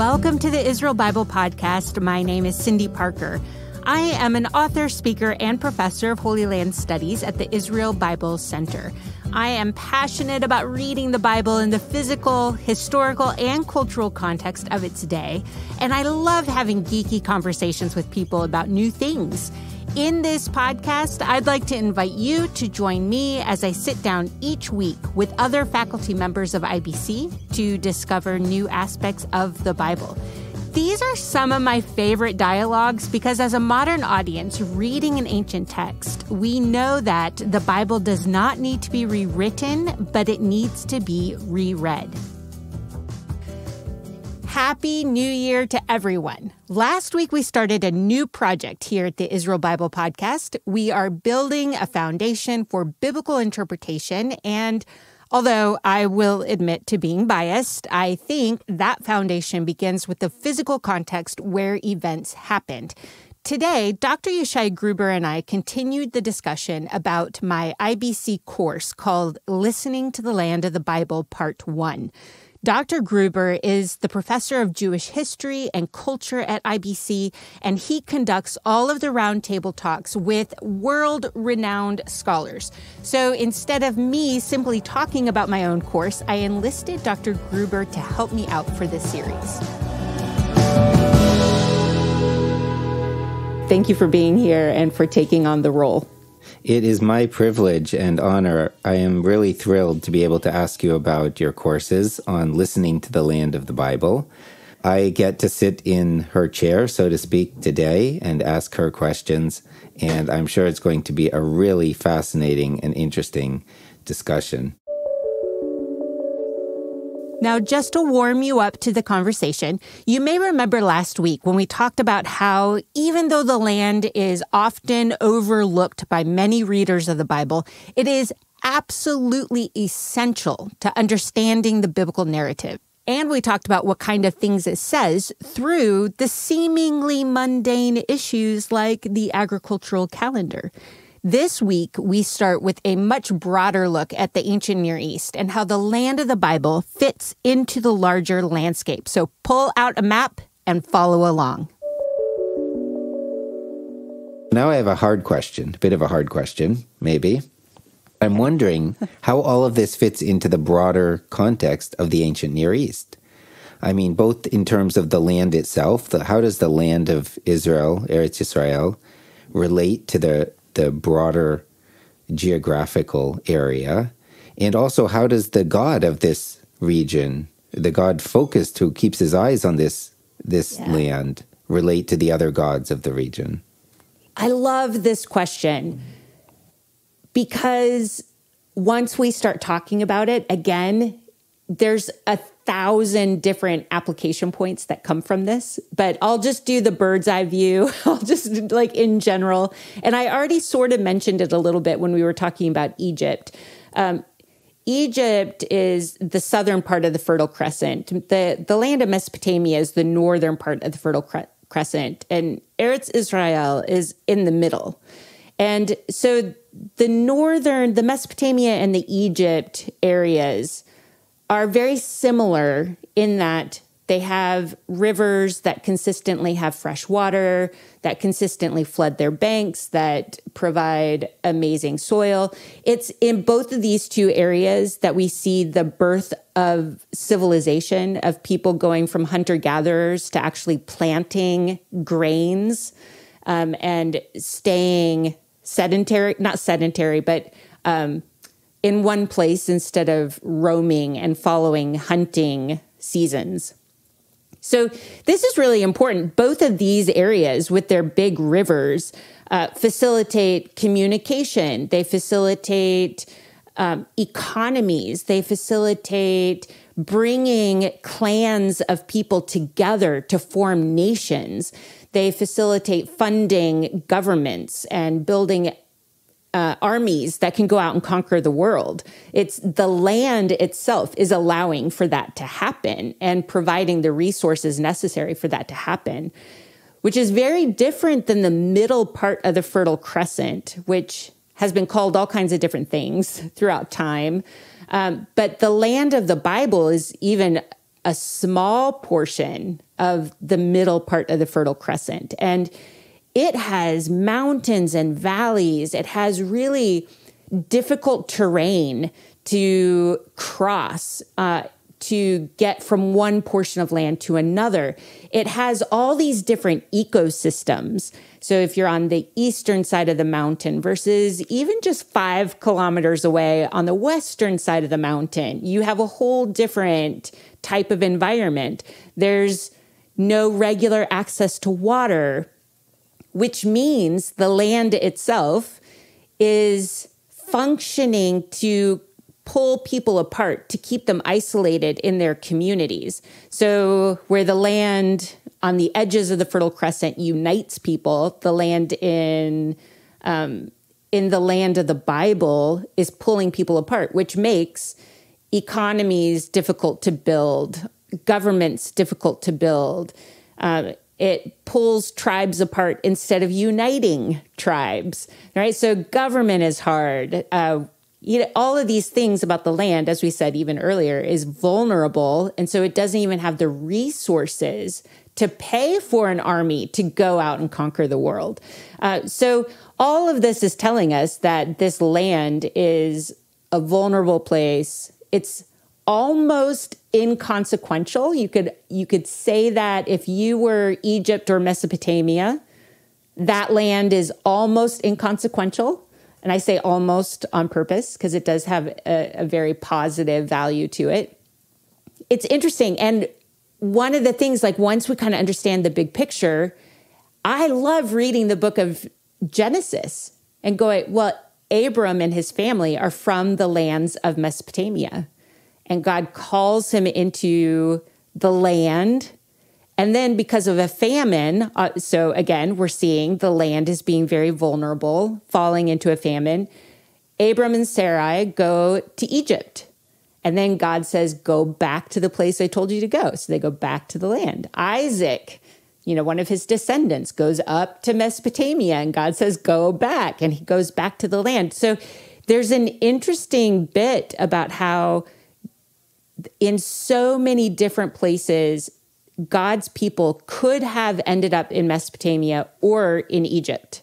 Welcome to the Israel Bible Podcast. My name is Cyndi Parker. I am an author, speaker, and professor of Holy Land Studies at the Israel Bible Center. I am passionate about reading the Bible in the physical, historical, and cultural context of its day, and I love having geeky conversations with people about new things. In this podcast, I'd like to invite you to join me as I sit down each week with other faculty members of IBC to discover new aspects of the Bible. These are some of my favorite dialogues because as a modern audience reading an ancient text, we know that the Bible does not need to be rewritten, but it needs to be reread. Happy New Year to everyone. Last week, we started a new project here at the Israel Bible Podcast. We are building a foundation for biblical interpretation, and although I will admit to being biased, I think that foundation begins with the physical context where events happened. Today, Dr. Yishai Gruber and I continued the discussion about my IBC course called Listening to the Land of the Bible, Part 1. Dr. Gruber is the professor of Jewish history and culture at IBC, and he conducts all of the roundtable talks with world-renowned scholars. So instead of me simply talking about my own course, I enlisted Dr. Gruber to help me out for this series. Thank you for being here and for taking on the role. It is my privilege and honor. I am really thrilled to be able to ask you about your courses on listening to the land of the Bible. I get to sit in her chair, so to speak, today and ask her questions, and I'm sure it's going to be a really fascinating and interesting discussion. Now, just to warm you up to the conversation, you may remember last week when we talked about how even though the land is often overlooked by many readers of the Bible, it is absolutely essential to understanding the biblical narrative. And we talked about what kind of things it says through the seemingly mundane issues like the agricultural calendar. This week, we start with a much broader look at the ancient Near East and how the land of the Bible fits into the larger landscape. So pull out a map and follow along. Now I have a hard question, a bit of a hard question, maybe. I'm wondering how all of this fits into the broader context of the ancient Near East. I mean, both in terms of the land itself, how does the land of Israel, Eretz Israel, relate to the broader geographical area, and also how does the God of this region, the God focused who keeps his eyes on this land, relate to the other gods of the region? I love this question because once we start talking about it, again, there's a 1,000 different application points that come from this, but I'll just do the bird's eye view. I'll just like in general. And I already sort of mentioned it a little bit when we were talking about Egypt. Egypt is the southern part of the Fertile Crescent. The land of Mesopotamia is the northern part of the Fertile Crescent, and Eretz Israel is in the middle. And so the Mesopotamia and the Egypt areas are very similar in that they have rivers that consistently have fresh water, that consistently flood their banks, that provide amazing soil. It's in both of these two areas that we see the birth of civilization, of people going from hunter-gatherers to actually planting grains and staying sedentary, not sedentary, but in one place instead of roaming and following hunting seasons. So this is really important. Both of these areas with their big rivers facilitate communication. They facilitate economies. They facilitate bringing clans of people together to form nations. They facilitate funding governments and building armies that can go out and conquer the world. It's the land itself is allowing for that to happen and providing the resources necessary for that to happen, which is very different than the middle part of the Fertile Crescent, which has been called all kinds of different things throughout time. But the land of the Bible is even a small portion of the middle part of the Fertile Crescent. And it has mountains and valleys. It has really difficult terrain to cross, to get from one portion of land to another. It has all these different ecosystems. So if you're on the eastern side of the mountain versus even just 5 kilometers away on the western side of the mountain, you have a whole different type of environment. There's no regular access to water, which means the land itself is functioning to pull people apart, to keep them isolated in their communities. So where the land on the edges of the Fertile Crescent unites people, the land in the land of the Bible is pulling people apart, which makes economies difficult to build, governments difficult to build. It pulls tribes apart instead of uniting tribes, right? So government is hard. You know, all of these things about the land, as we said even earlier, is vulnerable. And so it doesn't even have the resources to pay for an army to go out and conquer the world. So all of this is telling us that this land is a vulnerable place. It's almost inconsequential. You could say that if you were Egypt or Mesopotamia, that land is almost inconsequential. And I say almost on purpose because it does have a very positive value to it. It's interesting. And one of the things, like once we kind of understand the big picture, I love reading the book of Genesis and going, well, Abram and his family are from the lands of Mesopotamia. And God calls him into the land. And then because of a famine, so again, we're seeing the land is being very vulnerable, falling into a famine. Abram and Sarai go to Egypt. And then God says, go back to the place I told you to go. So they go back to the land. Isaac, you know, one of his descendants, goes up to Mesopotamia and God says, go back. And he goes back to the land. So there's an interesting bit about how in so many different places, God's people could have ended up in Mesopotamia or in Egypt,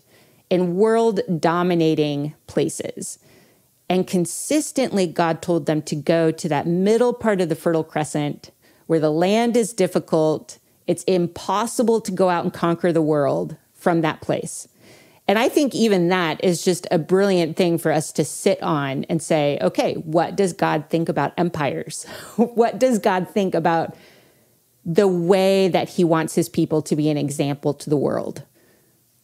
in world-dominating places. And consistently, God told them to go to that middle part of the Fertile Crescent where the land is difficult. It's impossible to go out and conquer the world from that place. And I think even that is just a brilliant thing for us to sit on and say, okay, what does God think about empires? What does God think about the way that he wants his people to be an example to the world,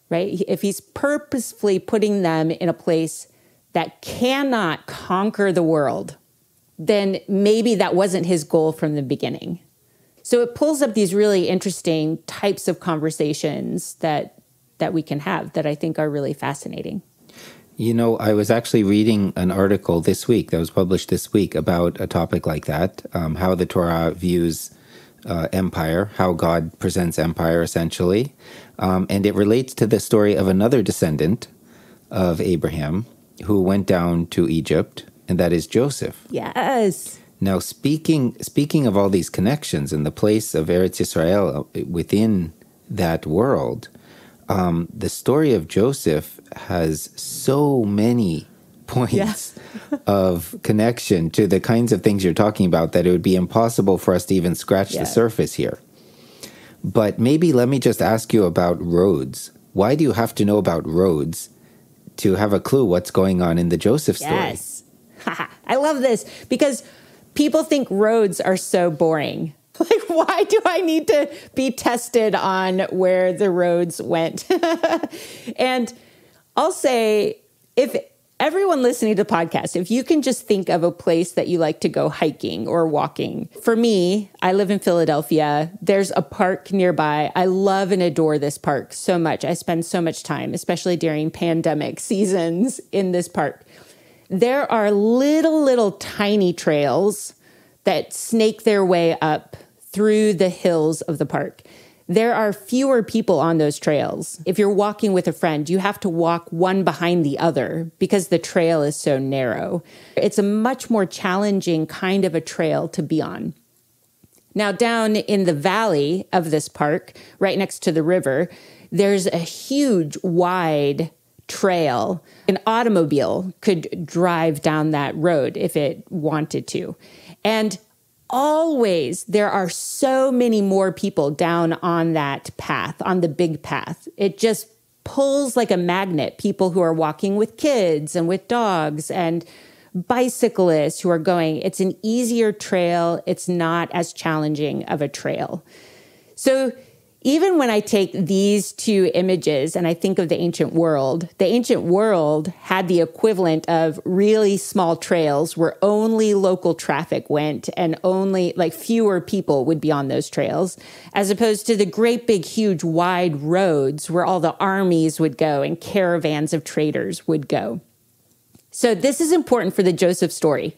right? If he's purposefully putting them in a place that cannot conquer the world, then maybe that wasn't his goal from the beginning. So it pulls up these really interesting types of conversations that we can have that I think are really fascinating. You know, I was actually reading an article this week that was published this week about a topic like that, how the Torah views empire, how God presents empire, essentially. And it relates to the story of another descendant of Abraham who went down to Egypt, and that is Joseph. Yes. Now, speaking of all these connections and the place of Eretz Israel within that world, the story of Joseph has so many points of connection to the kinds of things you're talking about that it would be impossible for us to even scratch the surface here. But maybe let me just ask you about roads. Why do you have to know about roads to have a clue what's going on in the Joseph story? Yes. I love this because people think roads are so boring. Like, why do I need to be tested on where the roads went? And I'll say, if everyone listening to the podcast, if you can just think of a place that you like to go hiking or walking. For me, I live in Philadelphia. There's a park nearby. I love and adore this park so much. I spend so much time, especially during pandemic seasons, in this park. There are little tiny trails that snake their way up through the hills of the park. There are fewer people on those trails. If you're walking with a friend, you have to walk one behind the other because the trail is so narrow. It's a much more challenging kind of a trail to be on. Now, down in the valley of this park, right next to the river, there's a huge, wide trail. An automobile could drive down that road if it wanted to. And always there are so many more people down on that path, on the big path. It just pulls like a magnet, people who are walking with kids and with dogs and bicyclists who are going. It's an easier trail. It's not as challenging of a trail. So even when I take these two images and I think of the ancient world had the equivalent of really small trails where only local traffic went and only like fewer people would be on those trails, as opposed to the great big, huge, wide roads where all the armies would go and caravans of traders would go. So this is important for the Joseph story.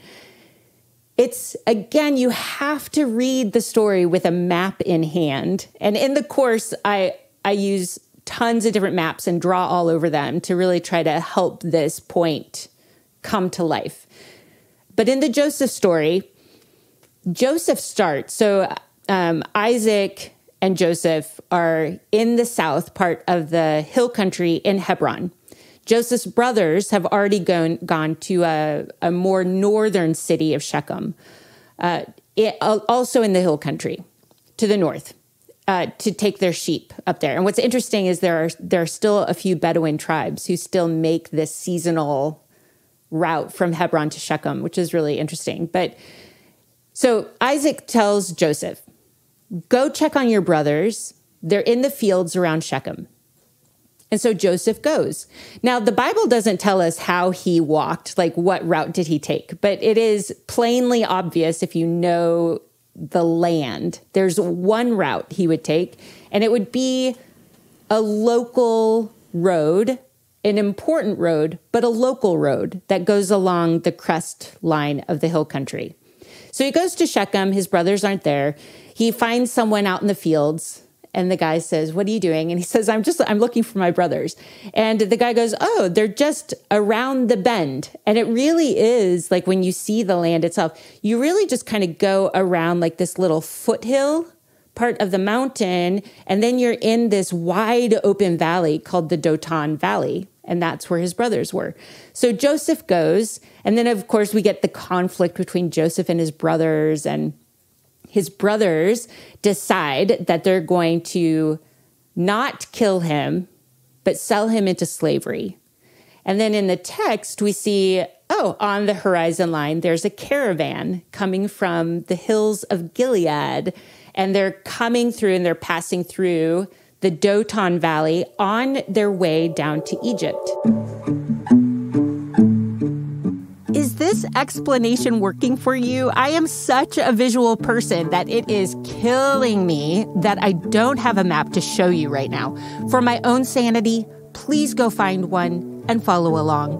It's, again, you have to read the story with a map in hand. And in the course, I use tons of different maps and draw all over them to really try to help this point come to life. But in the Joseph story, Joseph starts. So Isaac and Joseph are in the south part of the hill country in Hebron. Joseph's brothers have already gone to a more northern city of Shechem, also in the hill country, to the north, to take their sheep up there. And what's interesting is there are still a few Bedouin tribes who still make this seasonal route from Hebron to Shechem, which is really interesting. But so Isaac tells Joseph, go check on your brothers. They're in the fields around Shechem. And so Joseph goes. Now, the Bible doesn't tell us how he walked, like what route did he take, but it is plainly obvious if you know the land. There's one route he would take, and it would be a local road, an important road, but a local road that goes along the crest line of the hill country. So he goes to Shechem. His brothers aren't there. He finds someone out in the fields. And the guy says, what are you doing? And he says, I'm looking for my brothers. And the guy goes, oh, they're just around the bend. And it really is like when you see the land itself, you really just kind of go around like this little foothill part of the mountain. And then you're in this wide open valley called the Dothan Valley. And that's where his brothers were. So Joseph goes. And then, of course, we get the conflict between Joseph and his brothers, and his brothers decide that they're going to not kill him, but sell him into slavery. And then in the text, we see, oh, on the horizon line, there's a caravan coming from the hills of Gilead. And they're coming through and they're passing through the Dothan Valley on their way down to Egypt. Is this explanation working for you? I am such a visual person that it is killing me that I don't have a map to show you right now. For my own sanity, please go find one and follow along.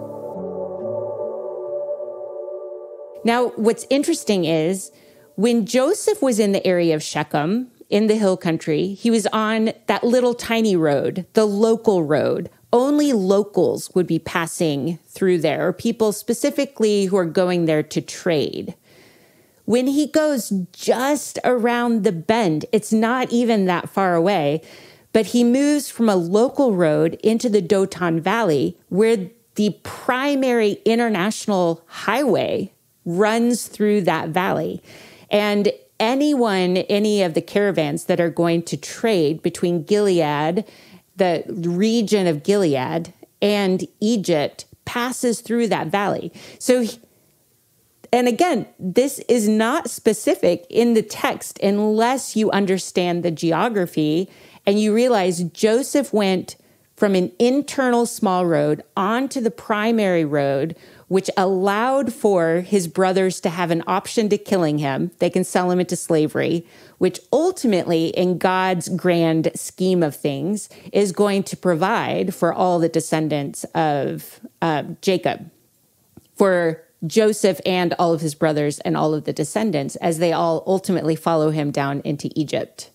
Now, what's interesting is when Joseph was in the area of Shechem, in the hill country, he was on that little tiny road, the local road. Only locals would be passing through there, or people specifically who are going there to trade. When he goes just around the bend, it's not even that far away, but he moves from a local road into the Dothan Valley, where the primary international highway runs through that valley. And any of the caravans that are going to trade between Gilead, the region of Gilead, and Egypt passes through that valley. So, and again, this is not specific in the text unless you understand the geography and you realize Joseph went from an internal small road onto the primary road, which allowed for his brothers to have an option to killing him. They can sell him into slavery, which ultimately, in God's grand scheme of things, is going to provide for all the descendants of Jacob, for Joseph and all of his brothers and all of the descendants, as they all ultimately follow him down into Egypt.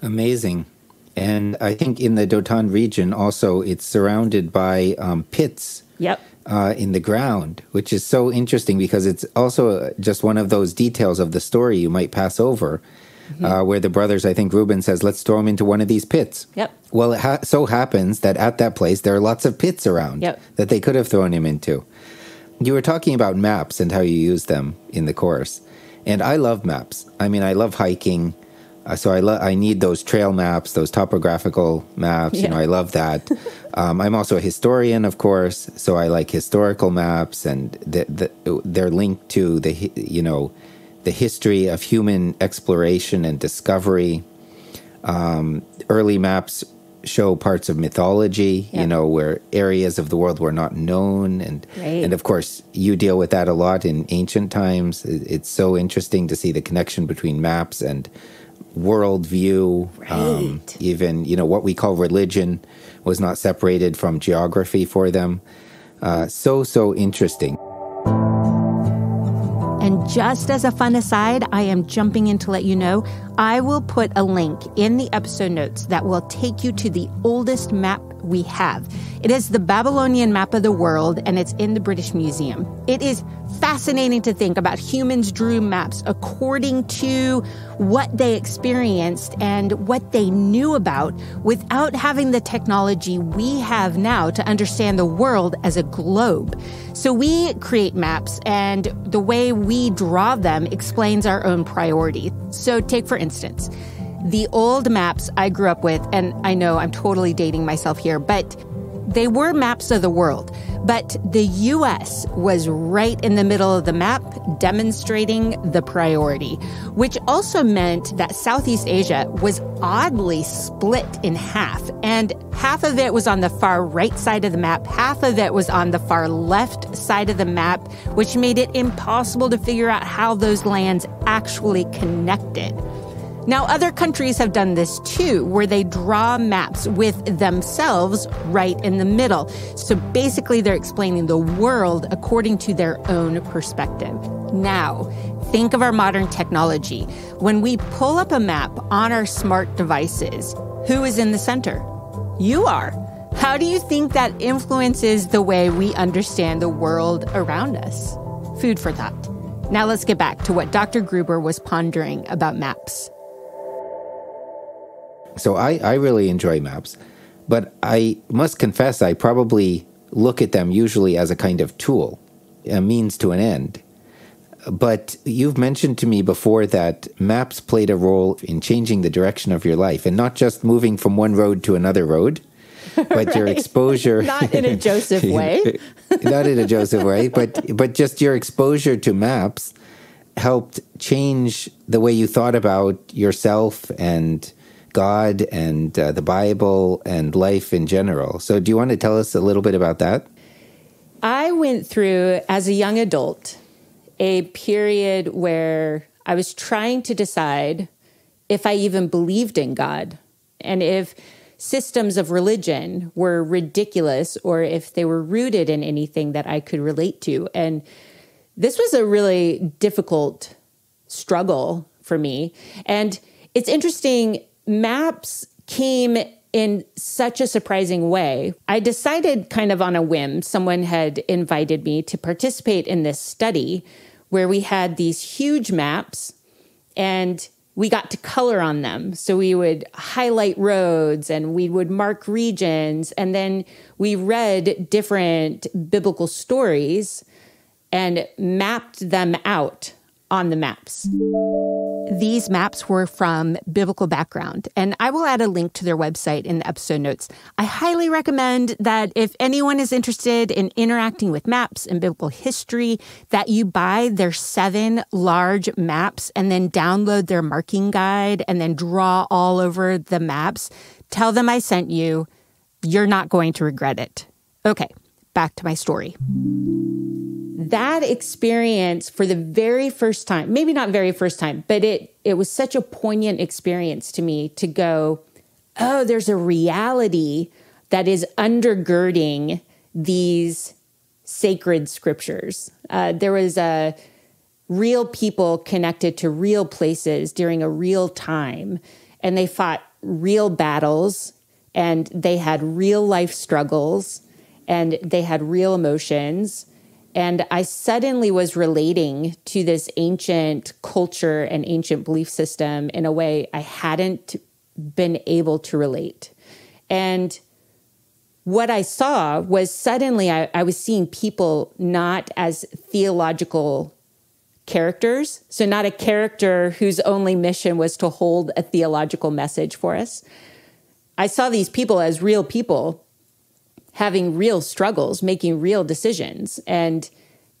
Amazing. And I think in the Dothan region also, it's surrounded by pits. Yep. in the ground, which is so interesting because it's also just one of those details of the story you might pass over, where the brothers, I think Reuben says, let's throw him into one of these pits. Yep. Well, it so happens that at that place, there are lots of pits around that they could have thrown him into. You were talking about maps and how you use them in the course. And I love maps. I mean, I love hiking. So I need those trail maps, those topographical maps. You know, I love that. I'm also a historian, of course, so I like historical maps, and they're linked to the the history of human exploration and discovery. Early maps show parts of mythology, you know, where areas of the world were not known, and of course you deal with that a lot in ancient times. It's so interesting to see the connection between maps and worldview, even, you know, what we call religion was not separated from geography for them. So interesting. And just as a fun aside, I am jumping in to let you know, I will put a link in the episode notes that will take you to the oldest map we have. It is the Babylonian map of the world, and it's in the British Museum. It is fascinating to think about humans drew maps according to what they experienced and what they knew about without having the technology we have now to understand the world as a globe. So we create maps, and the way we draw them explains our own priority. So take, for instance, the old maps I grew up with, and I know I'm totally dating myself here, but they were maps of the world. But the U.S. was right in the middle of the map, demonstrating the priority, which also meant that Southeast Asia was oddly split in half. And half of it was on the far right side of the map, half of it was on the far left side of the map, which made it impossible to figure out how those lands actually connected. Now, other countries have done this too, where they draw maps with themselves right in the middle. So basically, they're explaining the world according to their own perspective. Now, think of our modern technology. When we pull up a map on our smart devices, who is in the center? You are. How do you think that influences the way we understand the world around us? Food for thought. Now let's get back to what Dr. Gruber was pondering about maps. So I really enjoy maps, but I must confess I probably look at them usually as a kind of tool, a means to an end. But you've mentioned to me before that maps played a role in changing the direction of your life, and not just moving from one road to another road, but your exposure... Not in a Joseph way. Not in a Joseph way, but just your exposure to maps helped change the way you thought about yourself and God and the Bible and life in general. So do you want to tell us a little bit about that? I went through, as a young adult, a period where I was trying to decide if I even believed in God and if systems of religion were ridiculous or if they were rooted in anything that I could relate to. And this was a really difficult struggle for me. And it's interesting, maps came in such a surprising way. I decided kind of on a whim, someone had invited me to participate in this study where we had these huge maps and we got to color on them. So we would highlight roads and we would mark regions. And then we read different biblical stories and mapped them out on the maps. These maps were from Biblical Background, and I will add a link to their website in the episode notes. I highly recommend that if anyone is interested in interacting with maps and biblical history, that you buy their 7 large maps and then download their marking guide and then draw all over the maps. Tell them I sent you. You're not going to regret it. Okay, back to my story. That experience for the very first time, maybe not very first time, but it was such a poignant experience to me to go, oh, there's a reality that is undergirding these sacred scriptures. There was a real people connected to real places during a real time, and they fought real battles, and they had real life struggles, and they had real emotions. And I suddenly was relating to this ancient culture and ancient belief system in a way I hadn't been able to relate. And what I saw was suddenly I was seeing people not as theological characters. So not a character whose only mission was to hold a theological message for us. I saw these people as real people, having real struggles, making real decisions. And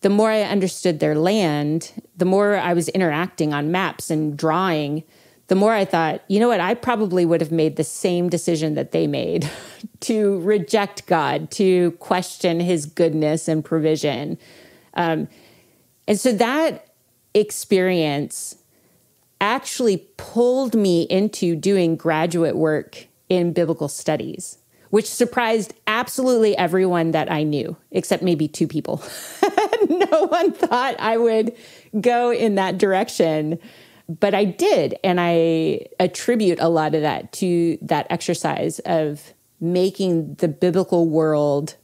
the more I understood their land, the more I was interacting on maps and drawing, the more I thought, you know what, I probably would have made the same decision that they made to reject God, to question his goodness and provision. And so that experience actually pulled me into doing graduate work in biblical studies, which surprised absolutely everyone that I knew, except maybe two people. No one thought I would go in that direction, but I did. And I attribute a lot of that to that exercise of making the biblical world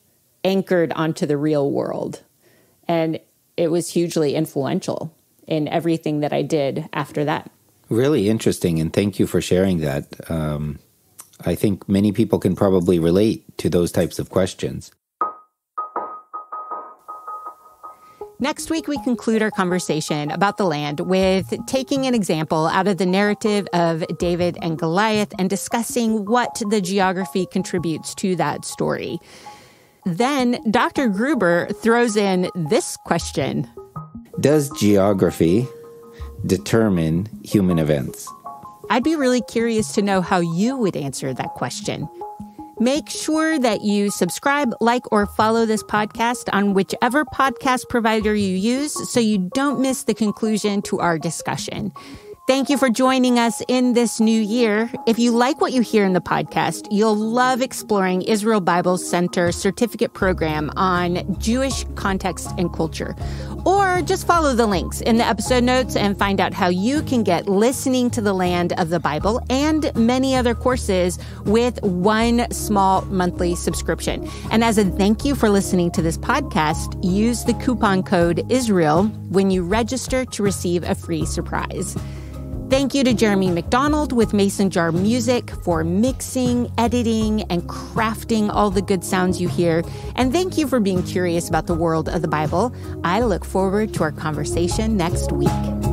anchored onto the real world. And it was hugely influential in everything that I did after that. Really interesting. And thank you for sharing that. I think many people can probably relate to those types of questions. Next week, we conclude our conversation about the land with taking an example out of the narrative of David and Goliath and discussing what the geography contributes to that story. Then Dr. Gruber throws in this question. Does geography determine human events? I'd be really curious to know how you would answer that question. Make sure that you subscribe, like, or follow this podcast on whichever podcast provider you use so you don't miss the conclusion to our discussion. Thank you for joining us in this new year. If you like what you hear in the podcast, you'll love exploring Israel Bible Center certificate program on Jewish context and culture. Or just follow the links in the episode notes and find out how you can get Listening to the Land of the Bible and many other courses with one small monthly subscription. And as a thank you for listening to this podcast, use the coupon code Israel when you register to receive a free surprise. Thank you to Jeremy McDonald with Mason Jar Music for mixing, editing, and crafting all the good sounds you hear. And thank you for being curious about the world of the Bible. I look forward to our conversation next week.